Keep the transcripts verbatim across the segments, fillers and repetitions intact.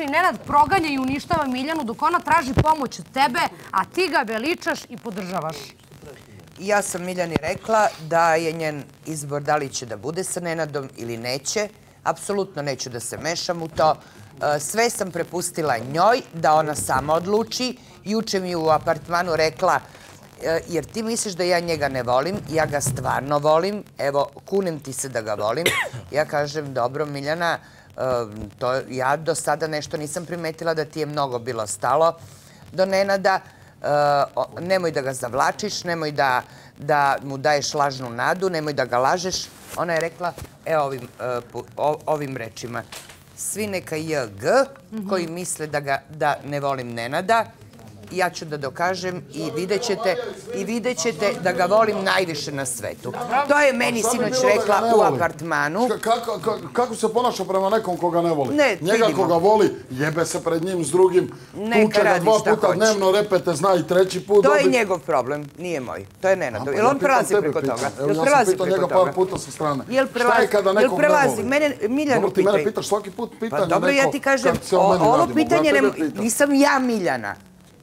Dušan i Nenad proganja i uništava Miljanu dok ona traži pomoć od tebe, a ti ga veličaš i podržavaš. Ja sam Miljani rekla da je njen izbor da li će da bude sa Nenadom ili neće. Apsolutno neću da se mešam u to. Sve sam prepustila njoj da ona sama odluči. Juče mi je u apartmanu rekla, jer ti misliš da ja njega ne volim, ja ga stvarno volim, evo, kunem ti se da ga volim. Ja kažem, dobro Miljana, ja do sada nešto nisam primetila da ti je mnogo bilo stalo do Nenada. Nemoj da ga zavlačiš, nemoj da mu daješ lažnu nadu, nemoj da ga lažeš. Ona je rekla, evo ovim rečima, svi neka J G koji misle da ne volim Nenada, ja ću da dokažem i vidjet ćete da ga volim najviše na svetu. To je meni sinoć rekla u apartmanu. Kako se ponaša prema nekom koga ne voli? Njega koga voli, jebe se pred njim s drugim, tuče ga dva puta dnevno, repete, zna i treći put. To je njegov problem, nije moj. To je Nenadov. Jel' on prelazi preko toga? Ja sam pitao njega par puta sa strane. Šta je kada nekog ne voli? Dobro, ti mene pitaš svaki put pitanje neko kad se o meni radimo. Nisam ja Miljana.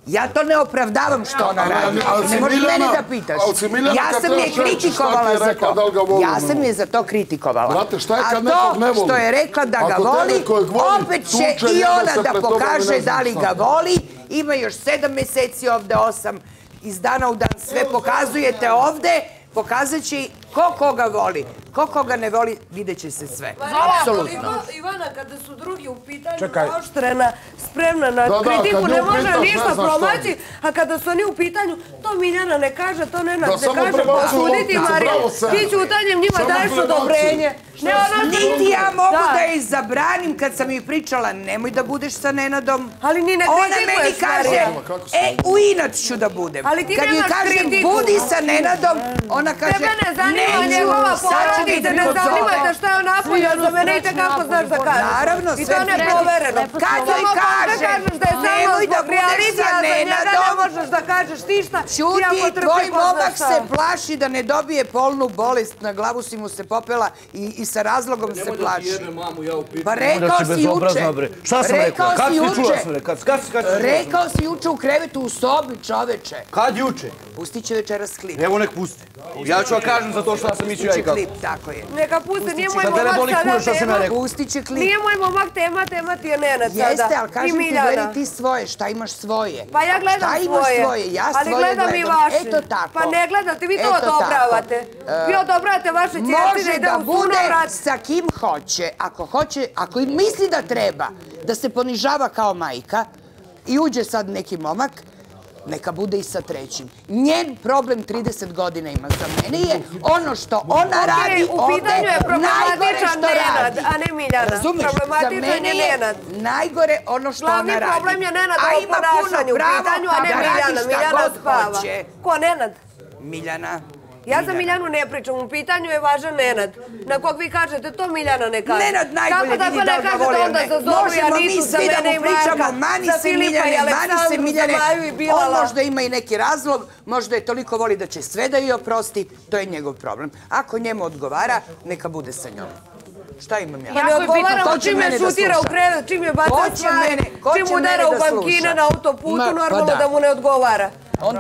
Ja to ne opravdavam što ona radi. Ne možeš mene da pitaš. Ja sam je kritikovala za to. Ja sam je za to kritikovala. A to što je rekla da ga voli, opet će i ona da pokaže da li ga voli. Ima još sedam meseci ovde, osam. Iz dana u dan sve pokazujete ovde. Pokazat će ko koga voli. Ko koga ne voli, vidjet će se sve. Apsolutno. Ivana, kada su drugi u pitanju zaoštrena, spremna na kritiku, ne može ništa promaći, a kada su oni u pitanju, to Miljana ne kaže, to Nenad ne kaže, posuditi Marija, ti ćutanjem njima daješ odobrenje. Niti ja mogu da je zabranim kad sam joj pričala, nemoj da budeš sa Nenadom. Ona meni kaže, e, u inat ću da budem. Kad joj kažem, budi sa Nenadom, ona kaže, neću, sad će biti pod Zolom. Šta je on napunio, za mene i tekako znaš da kažeš. Naravno, sve ti provereno. Kad joj kažem, nemoj da budeš sa Nenadom, čuti, tvoj momak se plaši da ne dobije polnu bolest, na glavu si mu se popela i sa razlogom se plaši. Pa rekao si juče. Šta sam rekao? Kad si čula? Rekao si juče u krevetu u sobi, čoveče. Kad juče? Pustit će večeras klip. Evo nek pusti. Ja ću vam kažem za to šta sam iću ja i kako. Neka pusti, nije moj momak sada tema. Pustit će klip. Nije moj momak tema, tema ti je Nenad sada. Jeste, ali kažem ti, gledaj ti svoje, šta imaš svoje. Pa ja gledam svoje, ali gledam i vaše. Eto tako. Pa ne gledate, vi to odobravate. Vi odobravate vaše čestine da bude sa kim hoće, ako hoće, ako im misli da treba, da se ponižava kao majka i uđe sad neki momak, neka bude i sa trećim. Njen problem trideset godina ima za mene je ono što ona radi ovde, najgore što radi. A ne Miljana. Razumeš? Za mene je najgore ono što ona radi. Glavni problem je Nenad u ponašanju, u pitanju, a ne Miljana. Miljana spava. Ko Nenad? Miljana. Ja za Miljanu ne pričam, u pitanju je važan Nenad. Na kog vi kažete, to Miljana ne kaže. Nenad najbolje vidi da li ga voli ne. Možemo mi svi da mu pričamo, mani se Miljane, mani se Miljane. On možda ima i neki razlog, možda je toliko voli da će sve da joj oprosti, to je njegov problem. Ako njemu odgovara, neka bude sa njom. Šta imam ja? Pa ne odgovaramo čim je šutira u kredu, čim je baca stvari, čim udara u bankine na autoputu, normalno da mu ne odgovara.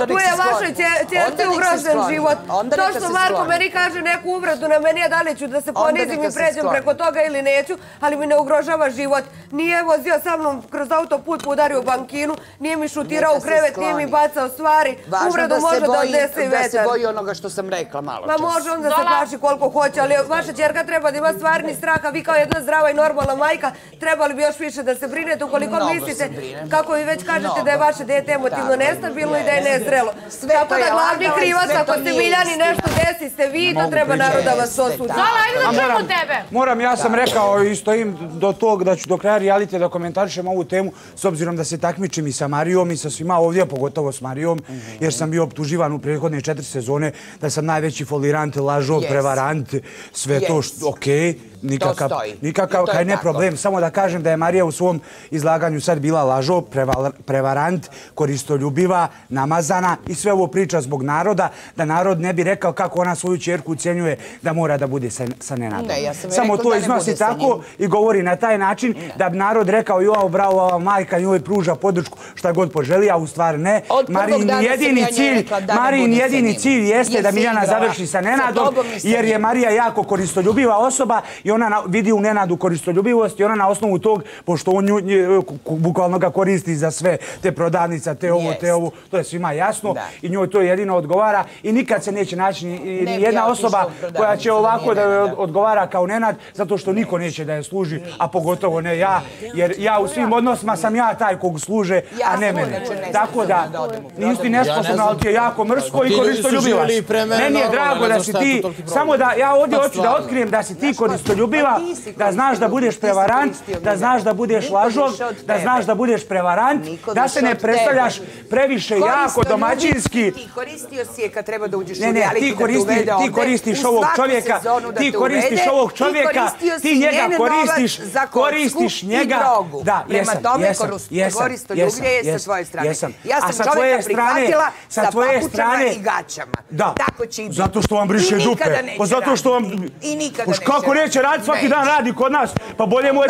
Tu je vašoj cesti ugrožen život. To što Marko meni kaže neku uvredu na meni, da li ću da se ponizim i pređem preko toga ili neću, ali mi ne ugrožava život. Nije vozio sa mnom kroz autoput, udario bankinu, nije mi šutirao u krevet, nije mi bacao stvari. Uvredu može da odnese i vetar. Važno da se boji onoga što sam rekla malo čas. Ma može onda se plaši koliko hoće, ali vaša ćerka treba da ima stvarni strah, a vi kao jedna zdrava i normalna majka trebali bi još više da se brinete ukoliko mislite, kako vi već kažete da je vaše dete emotivno nestabilno i da je nezrelo. Tako da glavni krivac, ako ste Miljani nešto desi, ste vi, to treba naroda vas osuđa. Zola, ajde da čemu tebe. Moram, ja sam rekao i stojim do tog da ću do kraja realiteta da komentarišem ovu temu, s obzirom da se takmičim i sa Marijom i sa svima ovdje, pogotovo s Marijom, jer sam bio optuživan u prethodne četiri sezone da sam najveći folirant, lažov, prevarant, sve to, okej. nikakav kaj ne problem. Samo da kažem da je Marija u svom izlaganju sad bila lažov, prevarant, koristoljubiva, namazana i sve ovo priča zbog naroda, da narod ne bi rekao kako ona svoju čerku ucenjuje da mora da bude sa Nenadom. Samo to iznosi tako i govori na taj način da bi narod rekao joj, bravo, ova majka njoj pruža podršku šta god poželi, a u stvari ne. Marijin jedini cilj jeste da Miljana završi sa Nenadom, jer je Marija jako koristoljubiva osoba i ona vidi u Nenadu koristoljubivost i ona na osnovu tog, pošto on bukvalno ga koristi za sve, te prodavnica, te ovo, te ovo, to je svima jasno i njoj to jedino odgovara i nikad se neće naći ni jedna osoba koja će ovako da odgovara kao Nenad, zato što niko neće da je služi, a pogotovo ne ja, jer ja u svim odnosima sam ja taj kog služe, a ne mene. Tako da, nisi ti nesposobna, ali ti je jako mrsko i koristoljubivaš. Meni je drago da si ti, samo da ja ovdje hoću da otkrijem da si ti koristoljubiva, da znaš da budeš prevarant, da znaš da budeš lažov, da znaš da budeš prevarant, da se ne predstavljaš previše jako domaćinski. Ti koristio si je kad treba da uđeš u realitu da te uvede ovdje. Ti koristiš ovog čovjeka, ti koristiš ovog čovjeka, ti njega koristiš, koristiš njega. Da, jesam, jesam, jesam, jesam. Ja sam čovjeka prihvatila sa papučama i gaćama. Da, zato što vam briše dupe. Pa zato što vam... I nikada neće raditi. Kako neće raditi? Svaki dan radi kod nas. Pa bolje mu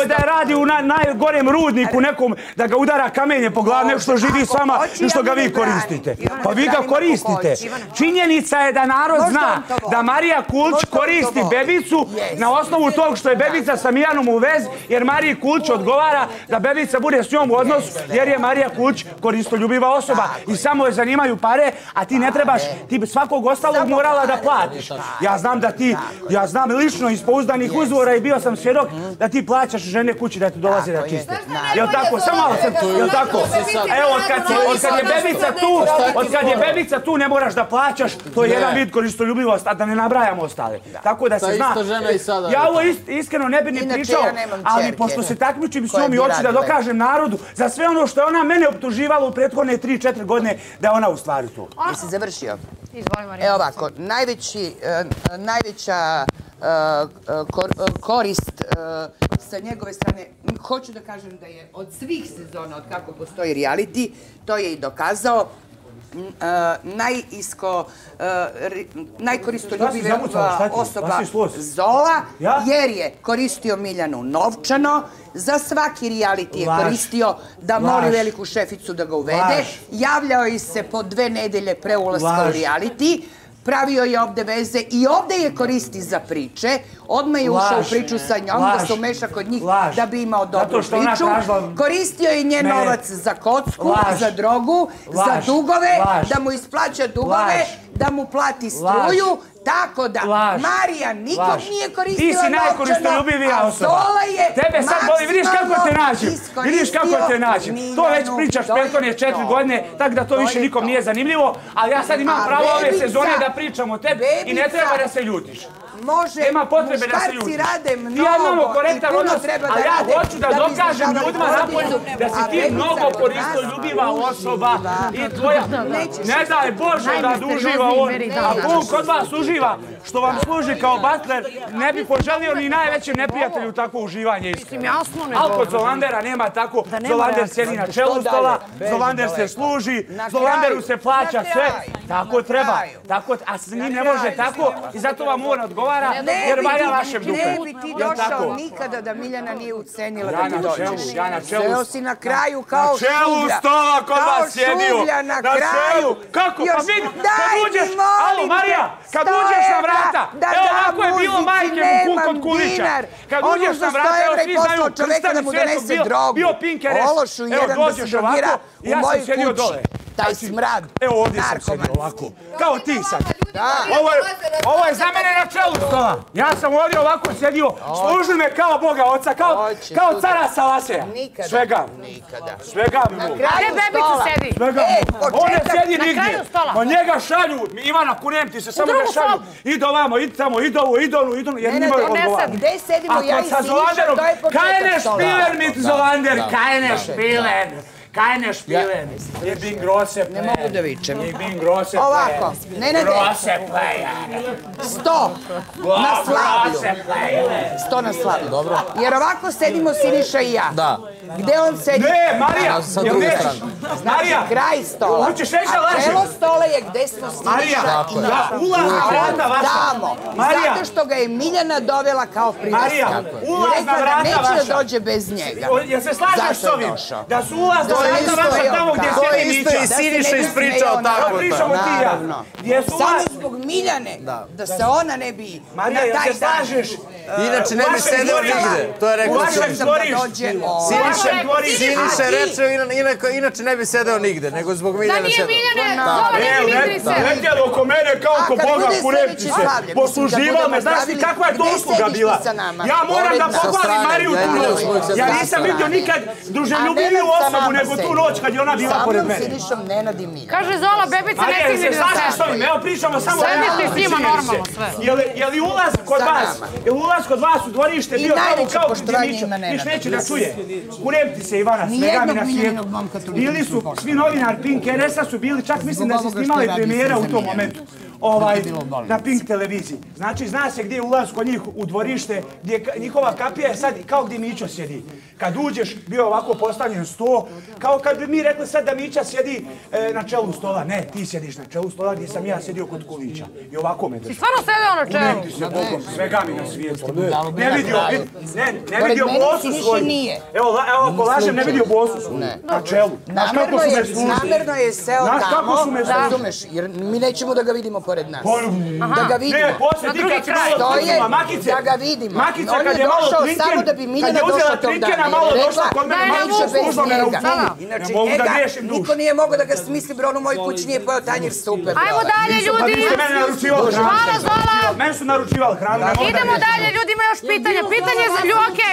je da radi u najgorem rudniku nekom, da ga udara kamenje po glavu, nego što živi sama, nego što ga vi koristite. Pa vi ga koristite. Činjenica je da narod zna da Marija Kulić koristi bebicu na osnovu tog što je bebica sa Mijanom u vezi, jer Mariji Kulić odgovara da bebica bude s njom u odnosu, jer je Marija Kulić koristoljubiva osoba i samo je zanimaju pare, a ti ne trebaš, ti svakog ostalog morala da platiš. Ja znam da ti, ja znam lično iz pouzdanih uzvora i bio sam svjedok da ti plaćaš žene kući da ti dolaze da čiste. Jel' tako? Samo malo sam tu, jel' tako? Evo, odkad je bebica tu, odkad je bebica tu ne moraš da plaćaš, to je jedan vid koristoljubivost, a da ne nabrajamo ostale. Tako da se zna. Ja ovo iskreno ne bi ni pričao, ali pošto se takmičim s njom i hoću da dokažem narodu za sve ono što je ona mene optuživala u prethodne tri četiri godine da je ona u stvari tu. Jesi završio? Izvoli, Marija. Evo ovako, najveća korist sa njegove strane, hoću da kažem da je od svih sezona, od kako postoji reality, to je i dokazao, najkoristoljubiva osoba Zola, jer je koristio Miljanu novčano, za svaki reality je koristio da moli veliku šeficu da ga uvede, javljao je se po dve nedelje pre ulaska u reality, pravio je ovde veze i ovde je koristi za priče. Odmah je ušao u priču sa njom da se umeša kod njih da bi imao dobru priču. Koristio je njen novac za kocku, za drogu, za dugove, da mu isplaća dugove, da mu plati struju. Tako da, Marija nikog nije koristila novčana, a Zola je maksimalno iskoristio. To već pričaš prethodne četiri godine, tako da to više nikom nije zanimljivo, ali ja sad imam pravo ove sezone da pričam o tebi i ne treba da se ljutiš. Može, muškarci rade mnogo i puno treba da rade. Ali ja hoću da dokažem ljudima napolju da si ti mnogo koristoljubiva osoba i tvoja, ne daj Bože da uživa on, a Bog kod vas uživa, što vam služi kao butler, ne bi poželio ni najvećem neprijatelju takvo uživanje iskreno. Ali kod Zolandera nema tako, Zolander sjedi na čelu stola, Zolander se služi, Zolanderu se plaća sve, tako treba, a s njim ne može tako i zato vam on odgovara. Jer valja vaše grupe. Ne bi ti došao nikada da Miljana nije ucenila da ti dođeš. Sveo si na kraju kao šublja. Na čelu stola kod vas sjedio. Na čelu. Kako? Pa vidi, kad uđeš, alo Marija, kad uđeš na vrata, evo ovako je bilo majke mu kod Kulića. Kad uđeš na vrata, evo svi znaju krstani svijetu, bio Pinkeres. Evo dođeš ovako i ja sam sjedio dole. Taj smrad. Evo ovdje sam sjedio ovako. Kao ti sad. Ovo je za mene na čelu stola. Ja sam ovdje ovako sjedio, služili me kao Boga Oca, kao cara Salaseja. Svega. Svega mi mogu. Na kraju stola. On ne sjedi nigdje. Ma njega šalju, Ivana, kunem ti se, samo ga šalju. Idu ovamo, idu tamo, idu ovo, idu ono, idu ono, jer njima je odgovarno. Gde sedimo ja i Siniša, to je početak stola. Kajne špilen, mit Zolander, kajne špilen. Kaj ne špile, mislim? Ne bin grose pleja. Ne mogu da vičem. Ne bin grose pleja. Ovako, ne ne... Grose pleja. Sto na slavlju. Sto na slavlju. Dobro. Jer ovako sedimo Siniša i ja. Da. Gde on sedi? Ne, Marija! Sa druge strane. Marija! Kraj stola. Ućeš reći da lažem. A čelo stola je gde smo Siniša i ja. Ulazna vrata vaša. Marija! Zato što ga je Miljana dovela kao pridostana. Marija, ulazna vrata vaša. I rekla da neće da dođe bez njega. Ja se slažem s ovim. Da su ulazna vrata vaša tamo gdje sjedi Mića. To je isto i Siniša ispričao tako. Naravno. Samo zbog Miljane. Da se ona ne bi... Marija, ja se slažeš. Inače ne bi sedeo nigde. To je rekao Siniša rečeo, inače ne bi sedeo nigde, nego zbog Miljana sedeo. Da nije Miljane, Zola ne bi sedeo. Nekad oko mene kao ko Boga kurepčice, posluživa me, znaš ti kakva je dosluga bila. Ja moram da pohvalim Mariju tu noć. Ja nisam vidio nikad druželjubiviju osobu nego tu noć kad je ona bila pored mene. Sa mnom Sinišom ne nadim nije. Kaže Zola, bebica ne stigne da sedeo. Evo pričamo samo o njemu i Siniše. Je li ulaz kod vas? Kod vas u dvorište bio tamo kao Kudinića, niš neće da čuje. Kuremti se Ivana, svega mi na svijetu. Bili su, svi novinari Pink en es a su bili, čak mislim da se snimali premijera u tom momentu. Na Pink televiziji. Znači, zna se gdje je ulaz kod njih u dvorište, gdje njihova kapija je sad kao gdje Mićo sjedi. Kad uđeš, bio je ovako postavljen sto, kao kad bi mi rekli sad da Mića sjedi na čelu stola. Ne, ti sjediš na čelu stola gdje sam ja sjedio kod Kulića. I ovako me držao. I stvarno sedeo na čelu? Kuremti se bokom, svega mi na svijetu. Ne vidio, ne vidio bosu svoju. Evo, ako lažem, ne vidio bosu svoju. Na čelu. Namerno je seo tamo, razumeš, jer mi nećemo da ga vidimo pored nas. Da ga vidimo. Ne, posle ti kad si malo oduzima makice. Da ga vidimo. Makica kad je malo trinken, kad je uzela trinkena, malo došla kod mene, malo služba me na ufugu. Inače, njega niko nije mogao da ga smisli, bro, ono u mojoj kući nije pojao tanjer super. Ajmo dalje, ljudi. Hvala, Zola. Mene su naručivali hranu. Idemo dalje, ljudi, ima još pitanja. Pitanje za ljuke.